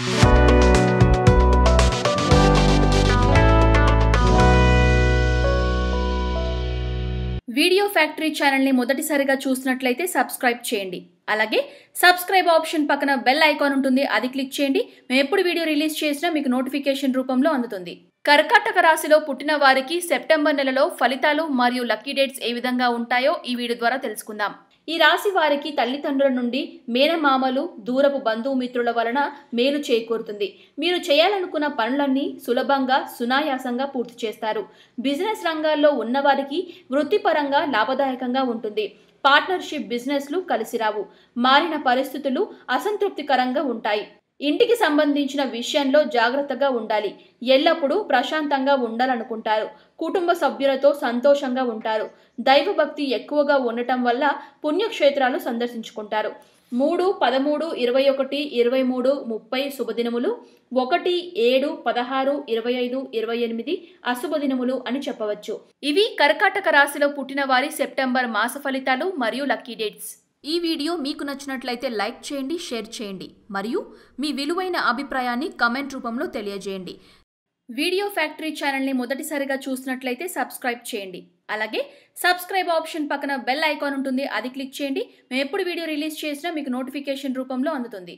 Video Factory channel ni మొదటిసారిగా చూస్తున్నట్లయితే subscribe చేయండి. అలాగే subscribe option పక్కన bell icon ఉంటుంది, అది క్లిక్ చేయండి. మేము ఎప్పుడు వీడియో రిలీజ్ చేసినా మీకు నోటిఫికేషన్ రూపంలో అందుతుంది. కర్కాటక రాశిలో పుట్టిన వారికి సెప్టెంబర్ నెలలో ఫలితాలు మరియు లక్కీ డేట్స్ ఏ విధంగా ఉంటాయో ఈ వీడియో ద్వారా తెలుసుకుందాం. ఈ రాశి వారికి తల్లిదండ్రుల నుండి మేనమామలు దూరపు బంధుమిత్రుల వలన మేలు చేకూరుతుంది. మీరు చేయాలనుకున్న పనులన్నీ సులభంగా సునాయాసంగా పూర్తి చేస్తారు. బిజినెస్ రంగాల్లో ఉన్నవారికి వృత్తిపరంగా లాభదాయకంగా ఉంటుంది. పార్ట్నర్షిప్ బిజినెస్లు కలిసిరావు. మారిన పరిస్థితులు అసంతృప్తికరంగా ఉంటాయి. ఇంటికి సంబంధించిన విషయంలో జాగ్రత్తగా ఉండాలి. ఎల్లప్పుడూ ప్రశాంతంగా ఉండాలనుకుంటారు. కుటుంబ సభ్యులతో సంతోషంగా ఉంటారు. దైవభక్తి ఎక్కువగా ఉండటం వల్ల పుణ్యక్షేత్రాలు సందర్శించుకుంటారు. 3, 13, 21, 23, 30 శుభదినములు, 1, 7, 16, 25, 28 అశుభదినములు అని చెప్పవచ్చు. ఇవి కర్కాటక రాశిలో పుట్టిన వారి సెప్టెంబర్ మాస ఫలితాలు మరియు లక్కీ డేట్స్. ఈ వీడియో మీకు నచ్చినట్లయితే లైక్ చేయండి, షేర్ చేయండి మరియు మీ విలువైన అభిప్రాయాన్ని కామెంట్ రూపంలో తెలియజేయండి. వీడియో ఫ్యాక్టరీ ఛానల్ని మొదటిసారిగా చూసినట్లయితే సబ్స్క్రైబ్ చేయండి. అలాగే సబ్స్క్రైబ్ ఆప్షన్ పక్కన బెల్ ఐకాన్ ఉంటుంది, అది క్లిక్ చేయండి. మేము ఎప్పుడు వీడియో రిలీజ్ చేసినా మీకు నోటిఫికేషన్ రూపంలో అందుతుంది.